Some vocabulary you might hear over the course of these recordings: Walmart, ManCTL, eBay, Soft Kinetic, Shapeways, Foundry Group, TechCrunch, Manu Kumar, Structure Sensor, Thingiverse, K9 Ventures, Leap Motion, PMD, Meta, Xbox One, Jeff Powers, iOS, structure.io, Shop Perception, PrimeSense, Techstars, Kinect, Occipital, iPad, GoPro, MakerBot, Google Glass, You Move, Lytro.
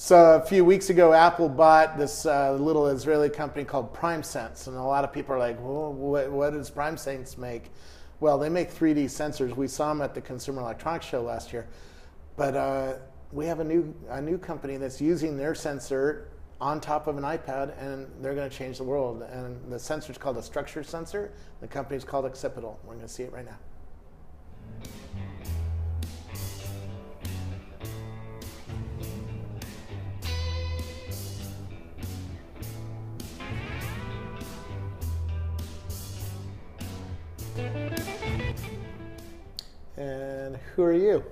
So a few weeks ago, Apple bought this little Israeli company called PrimeSense, and a lot of people are like, well, what does PrimeSense make? Well, they make 3D sensors. We saw them at the Consumer Electronics Show last year, but we have a new company that's using their sensor on top of an iPad, and they're going to change the world. And the sensor's called a Structure Sensor. The company's called Occipital. We're going to see it right now. And who are you?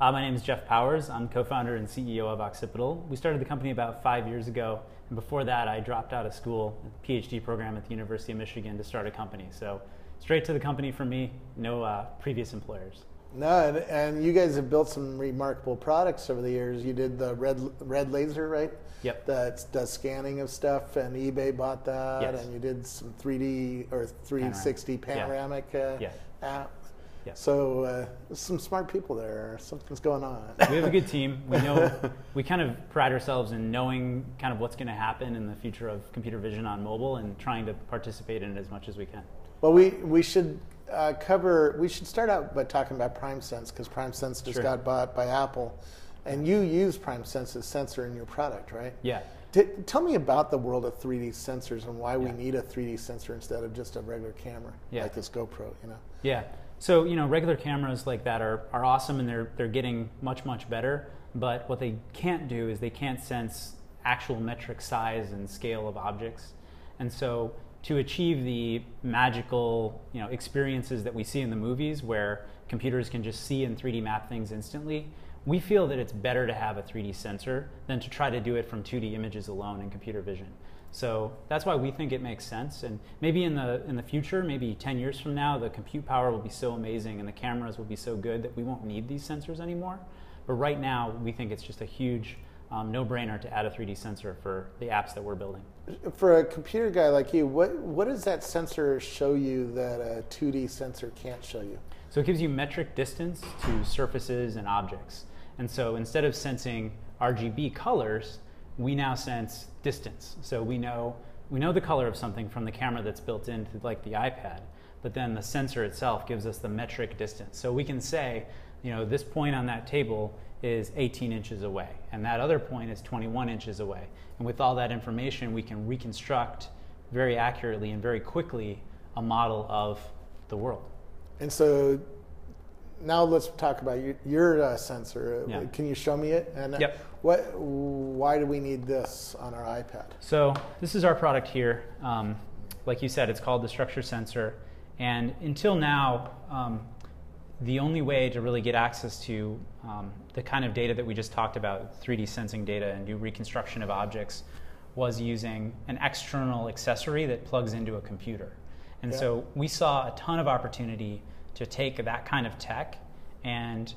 My name is Jeff Powers. I'm co-founder and CEO of Occipital. We started the company about 5 years ago, and before that I dropped out of school, a PhD program at the University of Michigan, to start a company. So straight to the company for me, no previous employers. No, and you guys have built some remarkable products over the years. You did the red laser, right? Yep. That does scanning of stuff, and eBay bought that, yes. And you did some 3D or 360 panoramic app. Yeah. So some smart people there. Something's going on. We have a good team. We know we kind of pride ourselves in knowing kind of what's going to happen in the future of computer vision on mobile, and trying to participate in it as much as we can. Well, we should we should start out by talking about PrimeSense, because PrimeSense just got bought by Apple, and you use PrimeSense as sensor in your product, right? Yeah. Tell me about the world of 3D sensors and why we need a 3D sensor instead of just a regular camera like this GoPro, you know? Yeah. So, you know, regular cameras like that are awesome, and they're getting much, much better. But what they can't do is they can't sense actual metric size and scale of objects. And so to achieve the magical, you know, experiences that we see in the movies where computers can just see and 3D map things instantly, we feel that it's better to have a 3D sensor than to try to do it from 2D images alone in computer vision. So that's why we think it makes sense, and maybe in the future, maybe 10 years from now, the compute power will be so amazing and the cameras will be so good that we won't need these sensors anymore. But right now, we think it's just a huge no-brainer to add a 3D sensor for the apps that we're building. For a computer guy like you, what does that sensor show you that a 2D sensor can't show you? So it gives you metric distance to surfaces and objects. And so instead of sensing RGB colors, we now sense distance. So we know the color of something from the camera that's built into like the iPad, but then the sensor itself gives us the metric distance. So we can say, you know, this point on that table is 18 inches away, and that other point is 21 inches away. And with all that information, we can reconstruct very accurately and very quickly a model of the world. And so now let's talk about your sensor. Yeah. Can you show me it? And yep. Why do we need this on our iPad? So this is our product here. Like you said, it's called the Structure Sensor. And until now, the only way to really get access to the kind of data that we just talked about, 3D sensing data and do reconstruction of objects, was using an external accessory that plugs into a computer. And so we saw a ton of opportunity to take that kind of tech and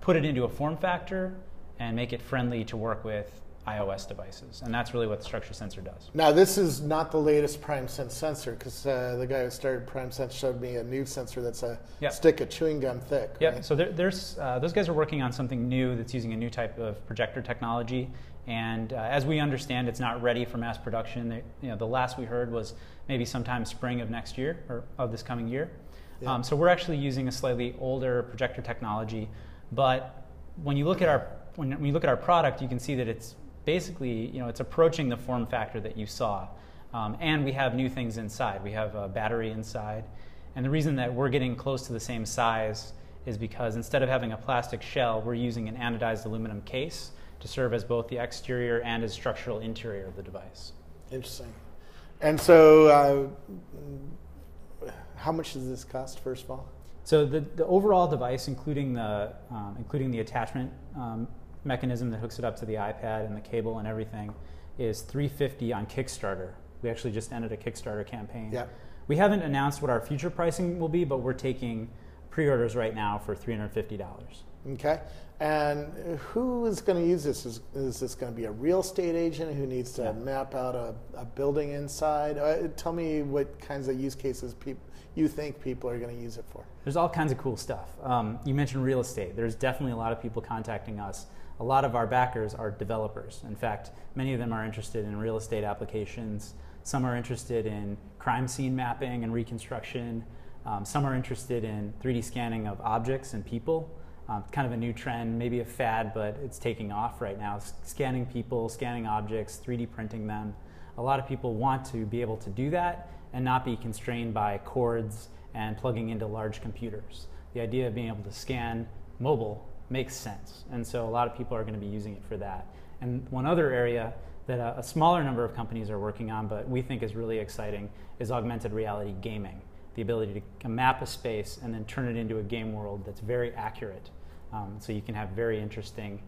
put it into a form factor and make it friendly to work with iOS devices. And that's really what the Structure Sensor does. Now, this is not the latest PrimeSense sensor, because the guy who started PrimeSense showed me a new sensor that's a stick of chewing gum thick. Yep. Right? So those guys are working on something new that's using a new type of projector technology. And as we understand, it's not ready for mass production. You know, the last we heard was maybe sometime spring of next year, or of this coming year. Yeah. So we're actually using a slightly older projector technology, but when you look at our product, you can see that it's basically, you know, it's approaching the form factor that you saw, and we have new things inside. We have a battery inside, and the reason that we're getting close to the same size is because instead of having a plastic shell, we're using an anodized aluminum case to serve as both the exterior and as structural interior of the device. Interesting. And so. How much does this cost, first of all? So the overall device, including the attachment mechanism that hooks it up to the iPad and the cable and everything, is $350 on Kickstarter. We actually just ended a Kickstarter campaign. Yeah. We haven't announced what our future pricing will be, but we're taking pre-orders right now for $350. Okay. And who is going to use this? Is this going to be a real estate agent who needs to map out a building inside? Tell me what kinds of use cases you think people are going to use it for. There's all kinds of cool stuff. You mentioned real estate. There's definitely a lot of people contacting us a lot of our backers are developers. In fact, many of them are interested in real estate applications. Some are interested in crime scene mapping and reconstruction. Some are interested in 3D scanning of objects and people. Kind of a new trend, maybe a fad, but it's taking off right now. Scanning people, scanning objects, 3D printing them. A lot of people want to be able to do that and not be constrained by cords and plugging into large computers. The idea of being able to scan mobile makes sense, and so a lot of people are going to be using it for that. And one other area that a smaller number of companies are working on, but we think is really exciting, is augmented reality gaming. The ability to map a space and then turn it into a game world that's very accurate. So you can have very interesting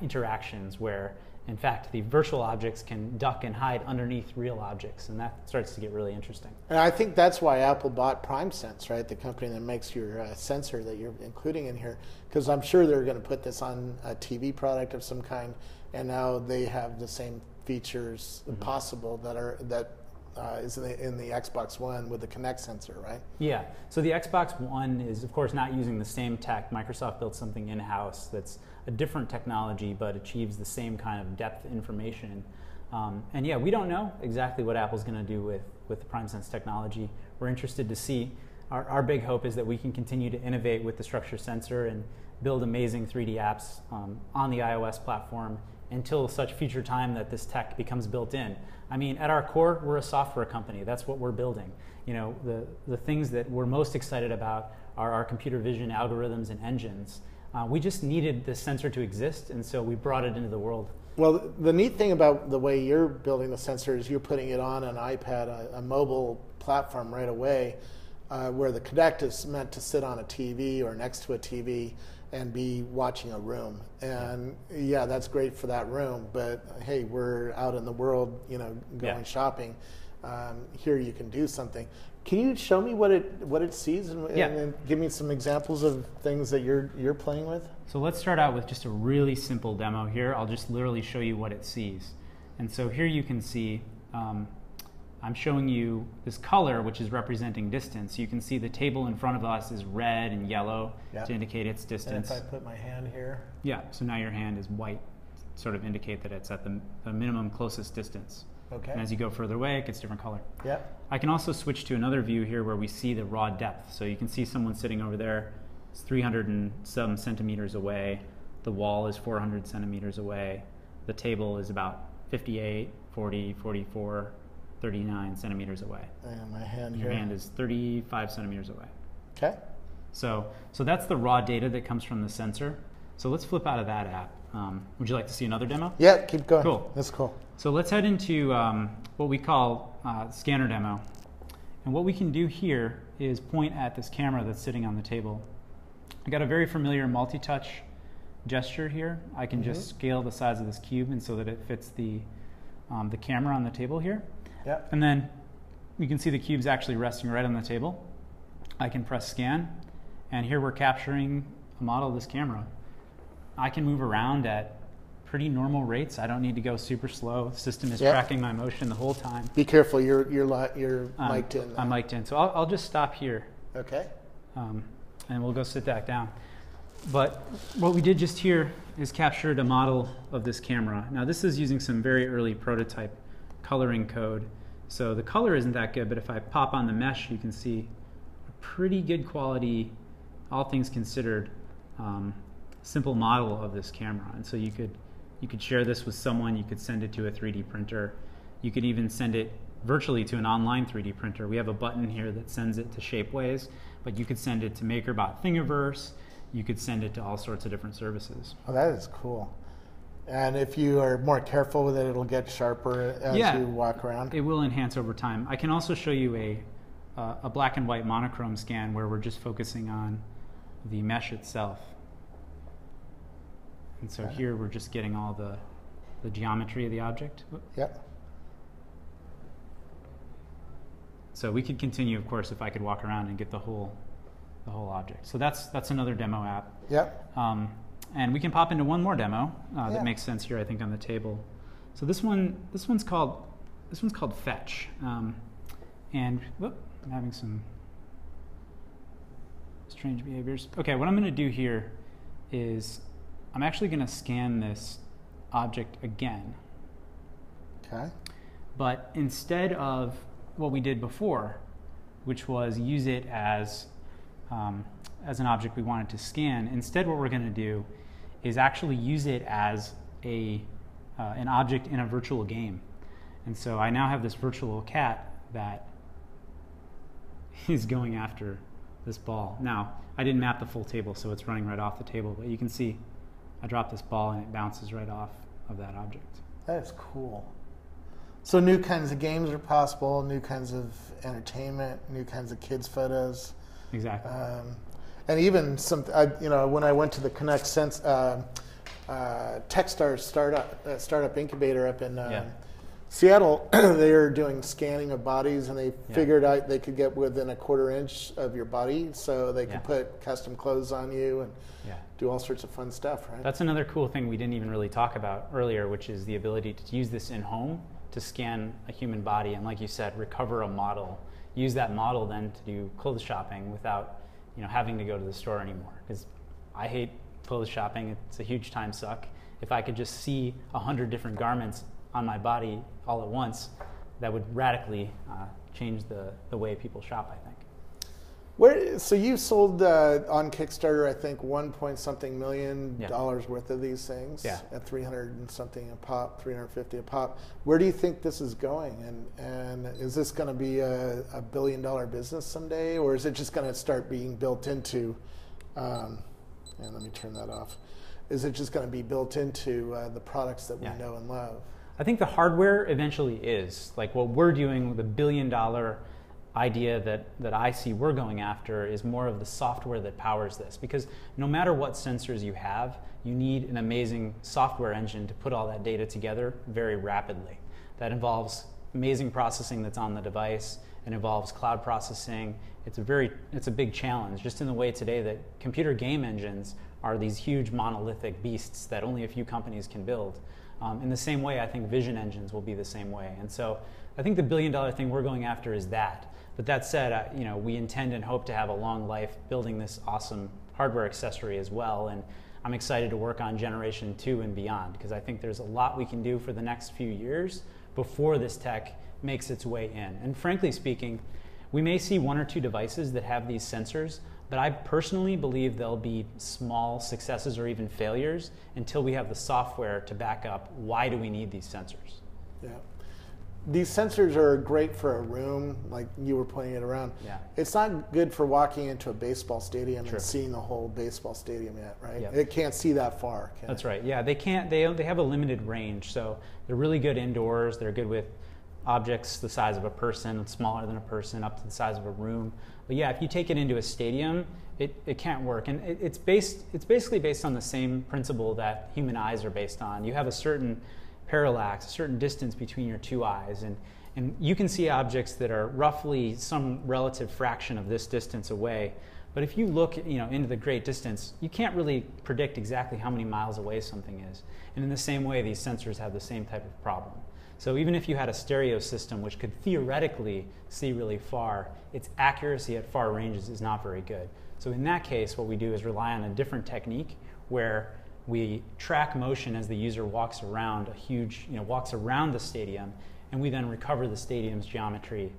interactions where, in fact, the virtual objects can duck and hide underneath real objects, and that starts to get really interesting. And I think that's why Apple bought PrimeSense, right? The company that makes your sensor that you're including in here, because I'm sure they're going to put this on a TV product of some kind, and now they have the same features possible that is in the Xbox One with the Kinect sensor, right? Yeah. So the Xbox One is, of course, not using the same tech. Microsoft built something in-house that's a different technology but achieves the same kind of depth information. And yeah, we don't know exactly what Apple's going to do with the PrimeSense technology. We're interested to see. Our big hope is that we can continue to innovate with the structure sensor and build amazing 3D apps on the iOS platform until such future time that this tech becomes built in. I mean, at our core, we're a software company. That's what we're building. You know, the things that we're most excited about are our computer vision algorithms and engines. We just needed this sensor to exist, and so we brought it into the world. Well, the neat thing about the way you're building the sensor is you're putting it on an iPad, a mobile platform right away, where the Kinect is meant to sit on a TV or next to a TV and be watching a room. And yeah, that's great for that room, but hey, we're out in the world, you know, going shopping. Here you can do something. Can you show me what it sees and give me some examples of things that you're playing with? So let's start out with just a really simple demo here. I'll just literally show you what it sees. And so here you can see, I'm showing you this color, which is representing distance. You can see the table in front of us is red and yellow to indicate its distance. And if I put my hand here? Yeah, so now your hand is white, sort of indicate that it's at the minimum closest distance. Okay. And as you go further away, it gets different color. Yeah. I can also switch to another view here where we see the raw depth. So you can see someone sitting over there. It's 300 and some centimeters away. The wall is 400 centimeters away. The table is about 58, 40, 44. 39 centimeters away. And my hand here. Your hand is 35 centimeters away. Okay. So that's the raw data that comes from the sensor. So let's flip out of that app. Would you like to see another demo? Yeah, keep going. Cool. That's cool. So let's head into what we call scanner demo. And what we can do here is point at this camera that's sitting on the table. I got a very familiar multi-touch gesture here. I can just scale the size of this cube and so that it fits the camera on the table here. Yep. And then you can see the cube's actually resting right on the table. I can press scan, and here we're capturing a model of this camera. I can move around at pretty normal rates. I don't need to go super slow. The system is tracking my motion the whole time. Be careful, you're mic'd in. I'm mic'd in, so I'll just stop here. Okay. And we'll go sit back down. But what we did just here is captured a model of this camera. Now this is using some very early prototype coloring code. So the color isn't that good, but if I pop on the mesh, you can see a pretty good quality, all things considered, simple model of this camera. And so you could share this with someone, you could send it to a 3D printer, you could even send it virtually to an online 3D printer. We have a button here that sends it to Shapeways, but you could send it to MakerBot, Thingiverse, you could send it to all sorts of different services. Oh, that is cool. And if you are more careful with it, it'll get sharper as you walk around? It will enhance over time. I can also show you a black and white monochrome scan where we're just focusing on the mesh itself. And so here we're just getting all the geometry of the object. Yep. So we could continue, of course, if I could walk around and get the whole object. So that's another demo app. Yep. And we can pop into one more demo that makes sense here, I think, on the table. So this one's called Fetch, and whoop, I'm having some strange behaviors. Okay, what I'm going to do here is I'm actually going to scan this object again. Okay. But instead of what we did before, which was use it as an object we wanted to scan, instead what we're going to do is actually use it as a, an object in a virtual game. And so I now have this virtual cat that is going after this ball. Now, I didn't map the full table, so it's running right off the table, but you can see I dropped this ball and it bounces right off of that object. That is cool. So new kinds of games are possible, new kinds of entertainment, new kinds of kids' photos. Exactly. And even some, you know, when I went to the Kinect Sense, Techstars startup incubator up in Seattle, they are doing scanning of bodies, and they figured out they could get within a quarter-inch of your body, so they could put custom clothes on you and do all sorts of fun stuff, right? That's another cool thing we didn't even really talk about earlier, which is the ability to use this in home to scan a human body and, like you said, recover a model. Use that model then to do clothes shopping without, you know, having to go to the store anymore. Because I hate clothes shopping; it's a huge time suck. If I could just see 100 different garments on my body all at once, that would radically change the way people shop, I think. Where, so you sold on Kickstarter, I think, $1.something million worth of these things at 300 and something a pop, 350 a pop. Where do you think this is going? And is this going to be a billion-dollar business someday, or is it just going to start being built into? And let me turn that off. Is it just going to be built into the products that we know and love? I think the hardware eventually is. Like what we're doing with a billion-dollar idea that I see we're going after is more of the software that powers this, because no matter what sensors you have, you need an amazing software engine to put all that data together very rapidly. That involves amazing processing that's on the device, and involves cloud processing. It's a big challenge, just in the way today that computer game engines are these huge monolithic beasts that only a few companies can build. In the same way, I think vision engines will be the same way. And so I think the billion-dollar thing we're going after is that. But that said, you know, we intend and hope to have a long life building this awesome hardware accessory as well. And I'm excited to work on generation 2 and beyond, because I think there's a lot we can do for the next few years before this tech makes its way in. And frankly speaking, we may see one or two devices that have these sensors, but I personally believe there'll be small successes or even failures until we have the software to back up why do we need these sensors. Yeah. These sensors are great for a room, like you were pointing it around. Yeah. It's not good for walking into a baseball stadium and seeing the whole baseball stadium yet, right? Yep. It can't see that far. That's right. Yeah, they can't. They have a limited range, so they're really good indoors. They're good with objects the size of a person, smaller than a person, up to the size of a room. But yeah, if you take it into a stadium, it can't work. And it's basically based on the same principle that human eyes are based on. You have a certain parallax, a certain distance between your two eyes, and you can see objects that are roughly some relative fraction of this distance away. But if you look, you know, into the great distance, you can't really predict exactly how many miles away something is. And in the same way, these sensors have the same type of problem. So even if you had a stereo system which could theoretically see really far, its accuracy at far ranges is not very good. So in that case, what we do is rely on a different technique where we track motion as the user walks around a huge, you know, walks around the stadium, and we then recover the stadium's geometry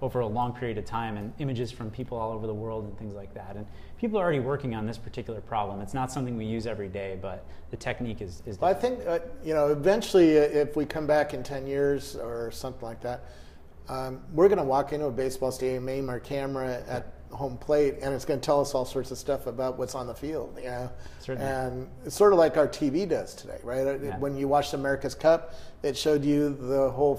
over a long period of time, and images from people all over the world and things like that. And people are already working on this particular problem. It's not something we use every day, but the technique is different. Well, I think, you know, eventually if we come back in 10 years or something like that, we're gonna walk into a baseball stadium, aim our camera at home plate, and it's going to tell us all sorts of stuff about what's on the field, you know? Certainly. And it's sort of like our TV does today, right? Yeah. When you watched America's Cup, it showed you the whole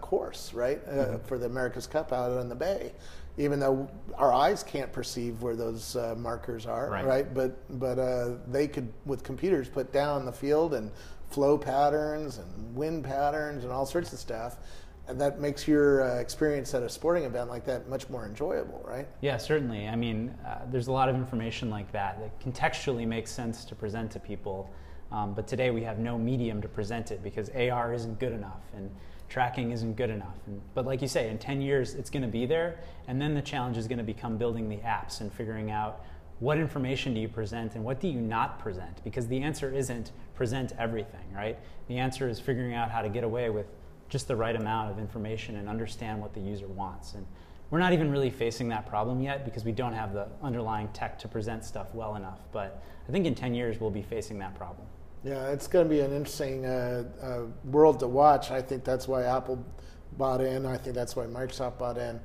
course, right, for the America's Cup out on the bay, even though our eyes can't perceive where those markers are, right? But they could, with computers, put down the field and flow patterns and wind patterns and all sorts of stuff. And that makes your experience at a sporting event like that much more enjoyable, right? Yeah, certainly. I mean, there's a lot of information like that that contextually makes sense to present to people. But today we have no medium to present it because AR isn't good enough and tracking isn't good enough. But like you say, in 10 years, it's going to be there. And then the challenge is going to become building the apps and figuring out what information do you present and what do you not present? Because the answer isn't present everything, right? The answer is figuring out how to get away with just the right amount of information and understand what the user wants. And we're not even really facing that problem yet because we don't have the underlying tech to present stuff well enough. But I think in 10 years, we'll be facing that problem. Yeah, it's going to be an interesting world to watch. I think that's why Apple bought in. I think that's why Microsoft bought in.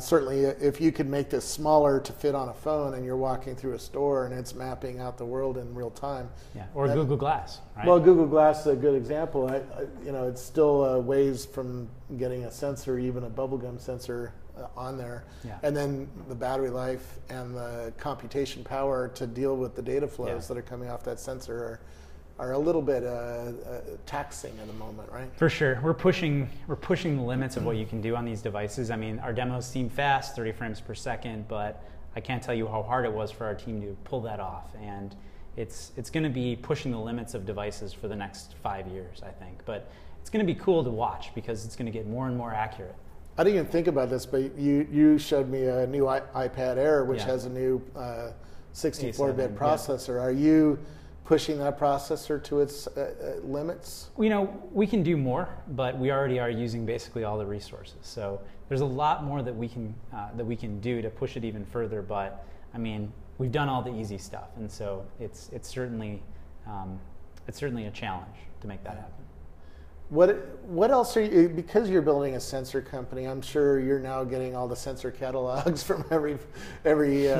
Certainly, if you could make this smaller to fit on a phone and you're walking through a store and it's mapping out the world in real time. Yeah, or that, Google Glass, right? Well, Google Glass is a good example. I it's still ways from getting a sensor, even a bubblegum sensor on there. Yeah. And then the battery life and the computation power to deal with the data flows that are coming off that sensor are a little bit taxing at the moment, right? For sure. We're pushing the limits of what you can do on these devices. I mean, our demos seem fast, 30 frames per second, but I can't tell you how hard it was for our team to pull that off. And it's going to be pushing the limits of devices for the next 5 years, I think. But it's going to be cool to watch because it's going to get more and more accurate. I didn't even think about this, but you showed me a new iPad Air, which has a new 64-bit processor. Are you pushing that processor to its limits? You know, we can do more, but we already are using basically all the resources. So there's a lot more that we can do to push it even further. But I mean, we've done all the easy stuff, and so it's certainly a challenge to make that happen. What else are you, because you're building a sensor company, I'm sure you're now getting all the sensor catalogs from every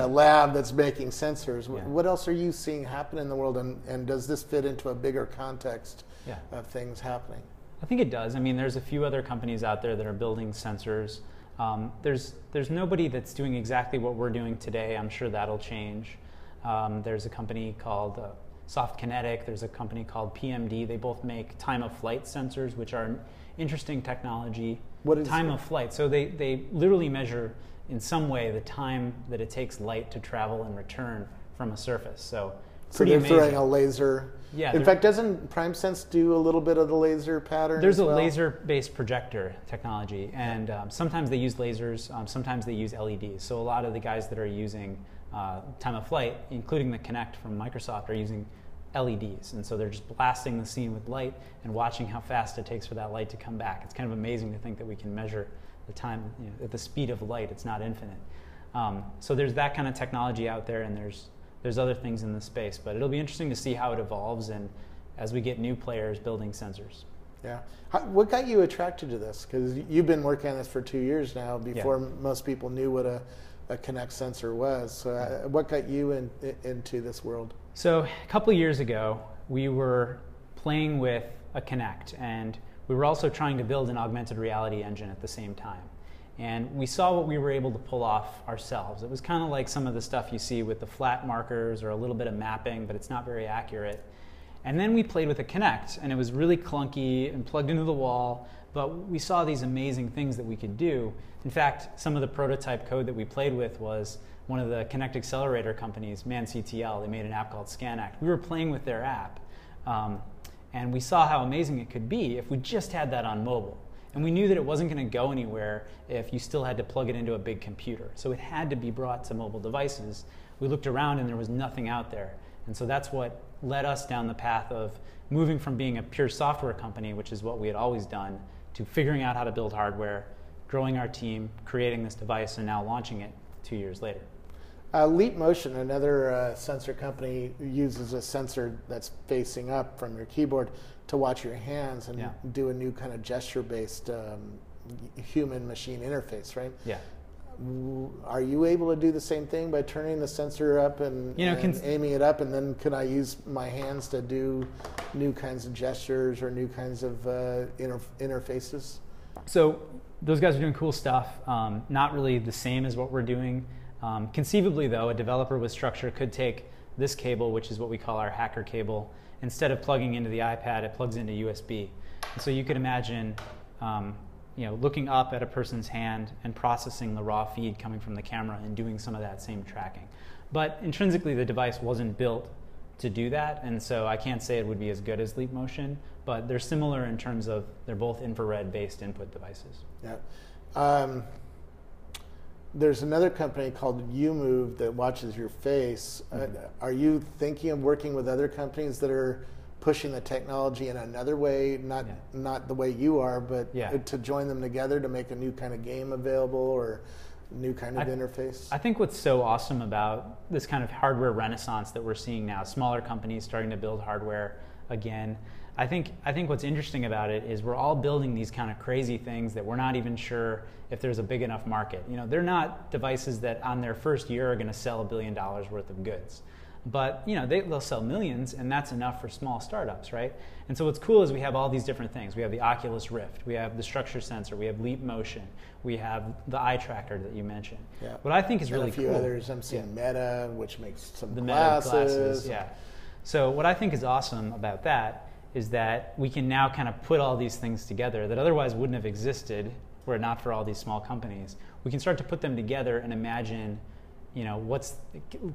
lab that's making sensors. Yeah. What else are you seeing happen in the world, and does this fit into a bigger context of things happening? I think it does. I mean, there's a few other companies out there that are building sensors. There's nobody that's doing exactly what we're doing today. I'm sure that'll change. There's a company called Soft Kinetic, there's a company called PMD. They both make time-of-flight sensors, which are interesting technology. What is time-of-flight? So they literally measure, in some way, the time that it takes light to travel and return from a surface. So they're amazing. Throwing a laser. Yeah. In fact, doesn't PrimeSense do a little bit of the laser pattern? There's a laser-based projector technology, and sometimes they use lasers, sometimes they use LEDs. So a lot of the guys that are using time-of-flight, including the Kinect from Microsoft, are using LEDs, and so they're just blasting the scene with light and watching how fast it takes for that light to come back. It's kind of amazing to think that we can measure the time, you know, at the speed of light. It's not infinite. So there's that kind of technology out there, and there's other things in the space. But it'll be interesting to see how it evolves, and as we get new players building sensors. Yeah. What got you attracted to this? Because you've been working on this for 2 years now. Before most people knew what a Kinect sensor was. So what got you into this world? So a couple of years ago, we were playing with a Kinect, and we were also trying to build an augmented reality engine at the same time. And we saw what we were able to pull off ourselves. It was kind of like some of the stuff you see with the flat markers or a little bit of mapping, but it's not very accurate. And then we played with a Kinect, and it was really clunky and plugged into the wall, but we saw these amazing things that we could do. In fact, some of the prototype code that we played with was one of the Kinect accelerator companies, ManCTL. They made an app called ScanAct. We were playing with their app, and we saw how amazing it could be if we just had that on mobile. And we knew that it wasn't going to go anywhere if you still had to plug it into a big computer. So it had to be brought to mobile devices. We looked around, and there was nothing out there. And so that's what led us down the path of moving from being a pure software company, which is what we had always done, to figuring out how to build hardware, growing our team, creating this device, and now launching it 2 years later. Leap Motion, another sensor company, uses a sensor that's facing up from your keyboard to watch your hands and do a new kind of gesture-based human-machine interface, right? Yeah. Are you able to do the same thing by turning the sensor up and, aiming it up, and then can I use my hands to do new kinds of gestures or new kinds of interfaces? So those guys are doing cool stuff. Not really the same as what we're doing. Conceivably, though, a developer with Structure could take this cable, which is what we call our hacker cable. Instead of plugging into the iPad, it plugs into USB. And so you could imagine looking up at a person's hand and processing the raw feed coming from the camera and doing some of that same tracking. But intrinsically, the device wasn't built to do that, and so I can't say it would be as good as Leap Motion, but they're similar in terms of they're both infrared-based input devices. Yeah. There's another company called You Move that watches your face. Mm-hmm. Are you thinking of working with other companies that are pushing the technology in another way, not the way you are, but to join them together to make a new kind of game available or new kind of interface? I think what's so awesome about this kind of hardware renaissance that we're seeing now, smaller companies starting to build hardware again, I think what's interesting about it is we're all building these kind of crazy things that we're not even sure if there's a big enough market. You know, they're not devices that on their first year are going to sell $1 billion worth of goods. But you know, they'll sell millions, and that's enough for small startups, right? And so what's cool is we have all these different things. We have the Oculus Rift, we have the Structure Sensor, we have Leap Motion, we have the eye tracker that you mentioned. Yeah. What I think is really cool. And a few others. I'm seeing Meta, which makes some glasses. Yeah. So what I think is awesome about that is that we can now kind of put all these things together that otherwise wouldn't have existed were it not for all these small companies. We can start to put them together and imagine, you know,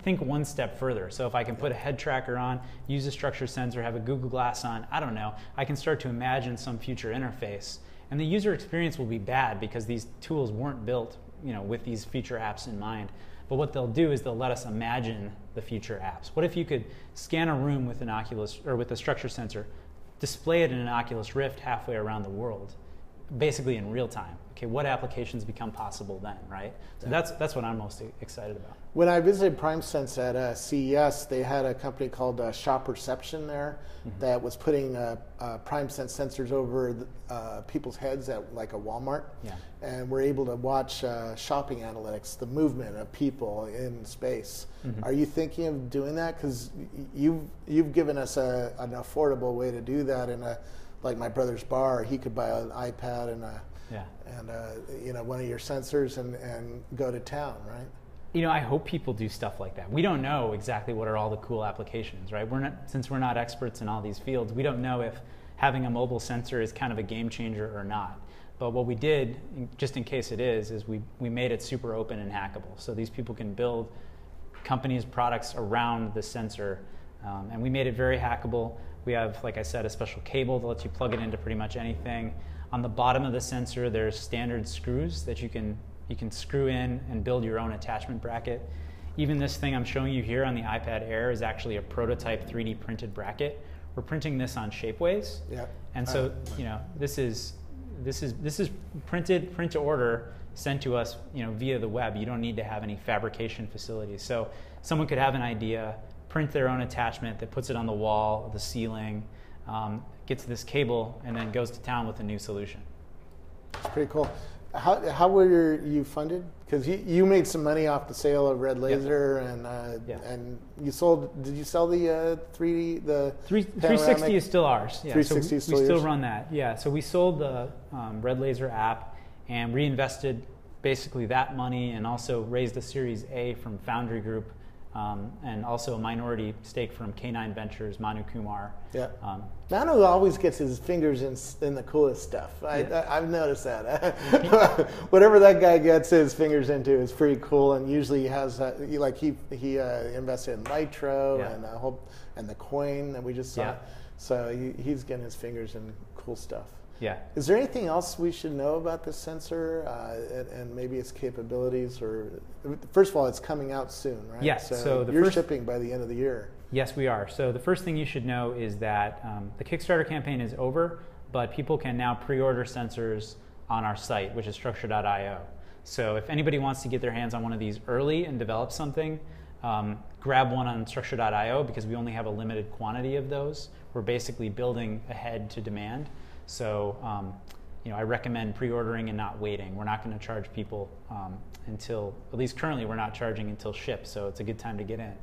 think one step further. So if I can put a head tracker on, use a structure sensor, have a Google Glass on, I don't know, I can start to imagine some future interface. And the user experience will be bad because these tools weren't built, you know, with these feature apps in mind. But what they'll do is they'll let us imagine the future apps. What if you could scan a room with an Oculus, or with a structure sensor, display it in an Oculus Rift halfway around the world, basically in real time? Okay, what applications become possible then, right? So that's what I'm most excited about. When I visited PrimeSense at CES, they had a company called Shop Perception there that was putting PrimeSense sensors over people's heads at like a Walmart. Yeah. And we're able to watch shopping analytics, the movement of people in space. Mm-hmm. Are you thinking of doing that? Because you've given us an affordable way to do that. In like my brother's bar, he could buy an iPad and one of your sensors and go to town, right? You know, I hope people do stuff like that. We don't know exactly what are all the cool applications, right? Since we're not experts in all these fields, we don't know if having a mobile sensor is kind of a game changer or not. But what we did, just in case it is we made it super open and hackable. So these people can build companies, products around the sensor, and we made it very hackable. We have, like I said, a special cable that lets you plug it into pretty much anything. On the bottom of the sensor, there's standard screws that you can screw in and build your own attachment bracket. Even this thing I'm showing you here on the iPad Air is actually a prototype 3D printed bracket. We're printing this on Shapeways. Yeah. And so, you know, this is printed, print to order, sent to us, you know, via the web. You don't need to have any fabrication facilities. So someone could have an idea, print their own attachment that puts it on the wall, the ceiling, gets this cable, and then goes to town with a new solution. That's pretty cool. How were you funded? Because you made some money off the sale of Red Laser, and you sold. Did you sell the 3D? The 360 is still ours. Yeah, 360 is still yours. We still run that. Yeah. So we sold the Red Laser app and reinvested basically that money, and also raised a Series A from Foundry Group. And also a minority stake from K9 Ventures, Manu Kumar. Yeah. Manu always gets his fingers in the coolest stuff. I've noticed that. Whatever that guy gets his fingers into is pretty cool, and usually he has he invested in Lytro and the coin that we just saw. Yeah. So he's getting his fingers in cool stuff. Yeah. Is there anything else we should know about this sensor and maybe its capabilities? Or first of all, it's coming out soon, right? Yes. So you're shipping by the end of the year. Yes, we are. So the first thing you should know is that the Kickstarter campaign is over, but people can now pre-order sensors on our site, which is structure.io. So if anybody wants to get their hands on one of these early and develop something, grab one on structure.io, because we only have a limited quantity of those. We're basically building ahead to demand. So, you know, I recommend pre-ordering and not waiting. We're not going to charge people until, at least currently, we're not charging until ship. So it's a good time to get in.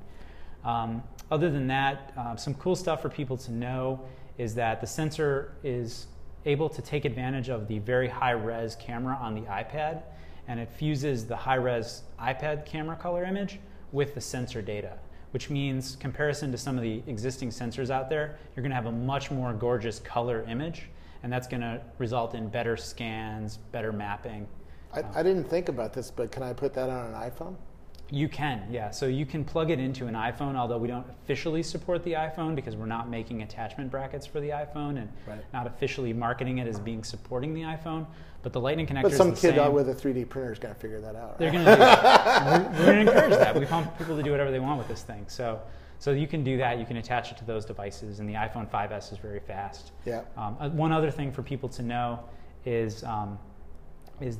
Other than that, some cool stuff for people to know is that the sensor is able to take advantage of the very high-res camera on the iPad, and it fuses the high-res iPad camera color image with the sensor data, which means, comparison to some of the existing sensors out there, you're going to have a much more gorgeous color image. And that's going to result in better scans, better mapping. I didn't think about this, but can I put that on an iPhone? You can, yeah. So you can plug it into an iPhone, although we don't officially support the iPhone because we're not making attachment brackets for the iPhone and not officially marketing it as being supporting the iPhone. But the Lightning connector is the same. But some kid out with a 3D printer is going to figure that out, right? They're going to do that. We're going to encourage that. We want people to do whatever they want with this thing. So you can do that. You can attach it to those devices, and the iPhone 5S is very fast. Yeah. One other thing for people to know is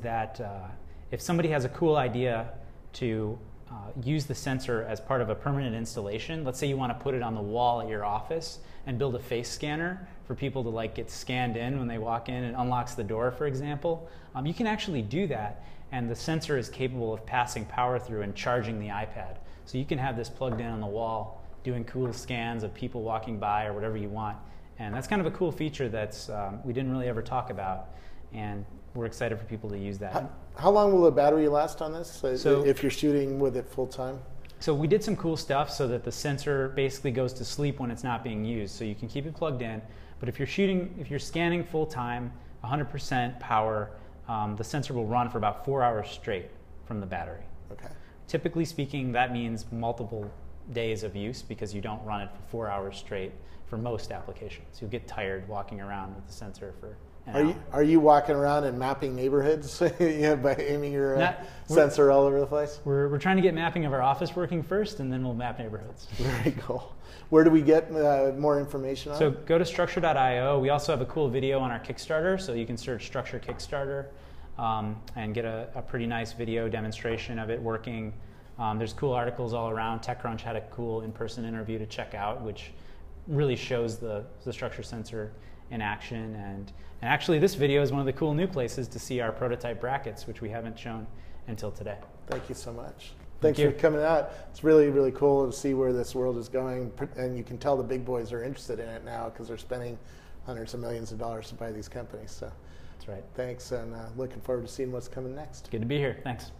that if somebody has a cool idea to use the sensor as part of a permanent installation. Let's say you want to put it on the wall at your office and build a face scanner for people to like get scanned in when they walk in. It unlocks the door, for example. You can actually do that, and the sensor is capable of passing power through and charging the iPad. So you can have this plugged in on the wall, doing cool scans of people walking by or whatever you want. And that's kind of a cool feature that's we didn't really ever talk about. And we're excited for people to use that. How long will the battery last on this if you're shooting with it full time? So we did some cool stuff so that the sensor basically goes to sleep when it's not being used. So you can keep it plugged in. But if you're scanning full time, 100% power, the sensor will run for about 4 hours straight from the battery. Okay. Typically speaking, that means multiple days of use because you don't run it for 4 hours straight for most applications. You'll get tired walking around with the sensor for an hour. Are you walking around and mapping neighborhoods by aiming your sensor all over the place? We're trying to get mapping of our office working first, and then we'll map neighborhoods. Very cool. Where do we get more information on? So go to structure.io. We also have a cool video on our Kickstarter, so you can search Structure Kickstarter. And get a pretty nice video demonstration of it working. There's cool articles all around. TechCrunch had a cool in-person interview to check out, which really shows the structure sensor in action. And actually, this video is one of the cool new places to see our prototype brackets, which we haven't shown until today. Thank you so much. Thanks for coming out. It's really, really cool to see where this world is going. And you can tell the big boys are interested in it now because they're spending hundreds of millions of dollars to buy these companies. So. That's right. Thanks, and looking forward to seeing what's coming next. Good to be here. Thanks.